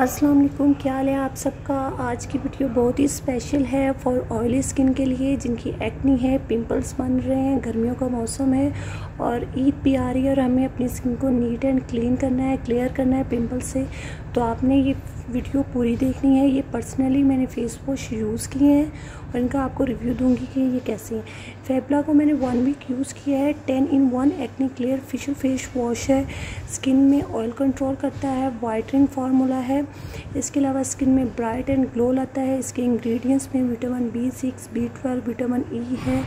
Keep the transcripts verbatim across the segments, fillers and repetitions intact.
अस्सलाम वालेकुम, क्या हाल है आप सबका। आज की वीडियो बहुत ही स्पेशल है फॉर ऑयली स्किन के लिए जिनकी एक्नी है, पिंपल्स बन रहे हैं, गर्मियों का मौसम है और ईद भी आ रही है और हमें अपनी स्किन को नीट एंड क्लीन करना है, क्लियर करना है पिंपल से। तो आपने ये वीडियो पूरी देखनी है। ये पर्सनली मैंने फेस वॉश यूज़ किए हैं और इनका आपको रिव्यू दूंगी कि ये कैसे हैं। फेबला को मैंने वन वीक यूज़ किया है। Ten in one acne clear फिशो फेस वॉश है, स्किन में ऑयल कंट्रोल करता है, वाइटनिंग फार्मूला है। इसके अलावा स्किन में ब्राइट एंड ग्लो लाता है। इसके इंग्रेडिएंट्स में vitamin B six B twelve vitamin E है,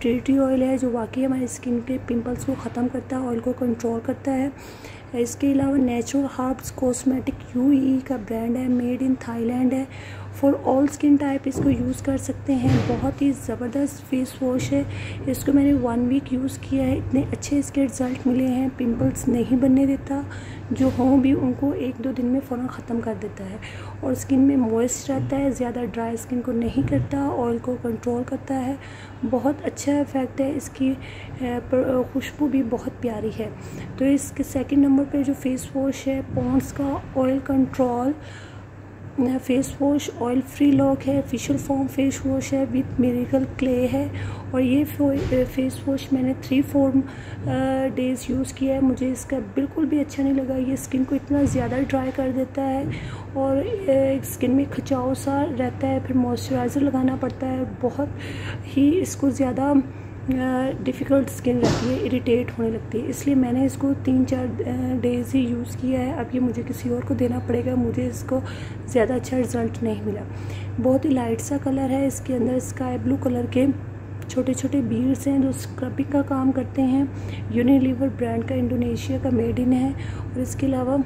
टी ट्री ऑयल है जो वाकई हमारी स्किन के पिंपल्स को ख़त्म करता है, ऑयल को कंट्रोल करता है। इसके अलावा नेचुरल हर्ब्स कॉस्मेटिक यूई का ब्रांड है, मेड इन थाईलैंड है। फॉर ऑल स्किन टाइप इसको यूज़ कर सकते हैं। बहुत ही ज़बरदस्त फेस वॉश है। इसको मैंने वन वीक यूज़ किया है, इतने अच्छे इसके रिज़ल्ट मिले हैं। पिंपल्स नहीं बनने देता, जो हों भी उनको एक दो दिन में फ़ौरन ख़त्म कर देता है और स्किन में मॉइस्ट रहता है, ज़्यादा ड्राई स्किन को नहीं करता, ऑयल को कंट्रोल करता है। बहुत अच्छा इफेक्ट है, इसकी खुशबू भी बहुत प्यारी है। तो इसके सेकेंड नंबर पर जो फेस वॉश है पॉन्ड्स का oil control face wash oil free lock है, फेशियल फॉर्म फेस वॉश है विथ मिरेकल क्ले है। और ये फेस वॉश मैंने थ्री फोर डेज़ यूज़ किया है, मुझे इसका बिल्कुल भी अच्छा नहीं लगा। ये स्किन को इतना ज़्यादा ड्राई कर देता है और स्किन में खिंचाव सा रहता है, फिर मॉइस्चराइज़र लगाना पड़ता है। बहुत ही इसको ज़्यादा डिफ़िकल्ट स्किन रहती है, इरिटेट होने लगती है, इसलिए मैंने इसको तीन चार डेज़ ही यूज़ किया है। अब ये मुझे किसी और को देना पड़ेगा, मुझे इसको ज़्यादा अच्छा रिज़ल्ट नहीं मिला। बहुत ही लाइट सा कलर है, इसके अंदर स्काई ब्लू कलर के छोटे छोटे बीड्स हैं जो स्क्रबिंग का काम करते हैं। यूनिलीवर ब्रांड का, इंडोनेशिया का, मेड इन है। और इसके अलावा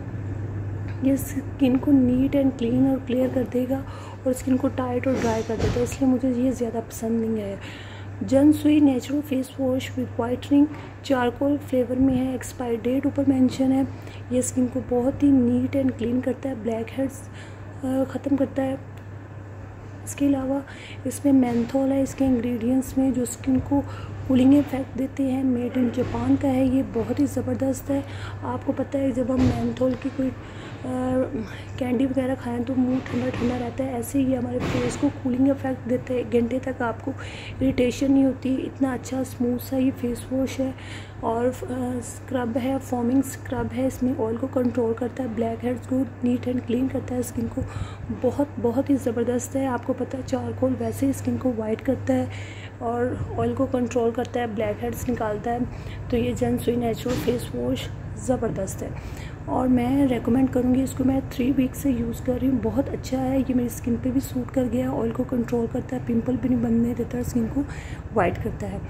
ये स्किन को नीट एंड क्लीन और क्लियर कर देगा और स्किन को टाइट और ड्राई कर देगा, इसलिए मुझे ये ज़्यादा पसंद नहीं आया। जनसुई natural face wash with whitening charcoal flavour में है, एक्सपायरी डेट ऊपर मेंशन है। ये स्किन को बहुत ही नीट एंड क्लीन करता है, ब्लैक हेड्स ख़त्म करता है। इसके अलावा इसमें मेंथोल है इसके इंग्रेडिएंट्स में, जो स्किन को कूलिंग इफेक्ट देते हैं। मेड इन जापान का है, ये बहुत ही ज़बरदस्त है। आपको पता है जब हम मेंथोल की कोई कैंडी वगैरह खाएं तो मुंह ठंडा ठंडा रहता है, ऐसे ही हमारे फेस को कूलिंग इफेक्ट देते हैं। एक घंटे तक आपको इरिटेशन नहीं होती, इतना अच्छा स्मूथ सा ये फेस वॉश है। और स्क्रब है, फॉर्मिंग स्क्रब है, इसमें ऑयल को कंट्रोल करता है, ब्लैक हेड्स को नीट एंड क्लीन करता है, स्किन को बहुत बहुत ही ज़बरदस्त है। आपको पता है चारकोल वैसे ही स्किन को वाइट करता है और ऑयल को कंट्रोल करता है, ब्लैक हेड्स निकालता है। तो ये जनसुई नेचुरल फेस वॉश ज़बरदस्त है और मैं रेकमेंड करूँगी इसको। मैं थ्री वीक से यूज़ कर रही हूँ, बहुत अच्छा है। ये मेरी स्किन पे भी सूट कर गया, ऑयल को कंट्रोल करता है, पिंपल भी नहीं बनने देता, स्किन को वाइट करता है।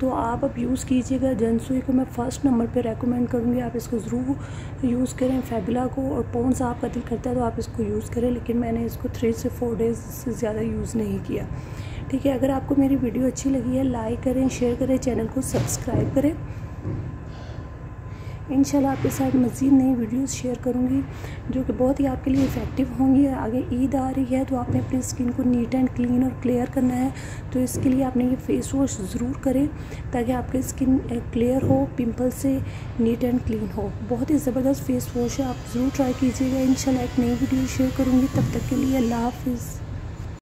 तो आप अब यूज़ कीजिएगा। जनसुई को मैं फ़र्स्ट नंबर पे रेकमेंड करूँगी, आप इसको ज़रूर यूज़ करें। फेबला को और पॉन्ड्स आपका दिल करता है तो आप इसको यूज़ करें, लेकिन मैंने इसको थ्री से फोर डेज़ से ज़्यादा यूज़ नहीं किया। ठीक है, अगर आपको मेरी वीडियो अच्छी लगी है लाइक करें, शेयर करें, चैनल को सब्सक्राइब करें। इंशाल्लाह आपके साथ मज़ीद नई वीडियोस शेयर करूँगी जो कि बहुत ही आपके लिए इफ़ेक्टिव होंगी। आगे ईद आ रही है तो आपने अपनी स्किन को नीट एंड क्लीन और क्लियर करना है, तो इसके लिए आपने ये फेस वॉश ज़रूर करें ताकि आपकी स्किन क्लियर हो, पिंपल से नीट एंड क्लीन हो। बहुत ही ज़बरदस्त फेस वॉश है, आप ज़रूर ट्राई कीजिएगा। इंशाल्लाह एक नई वीडियो शेयर करूँगी, तब तक के लिए अल्लाह हाफिज़।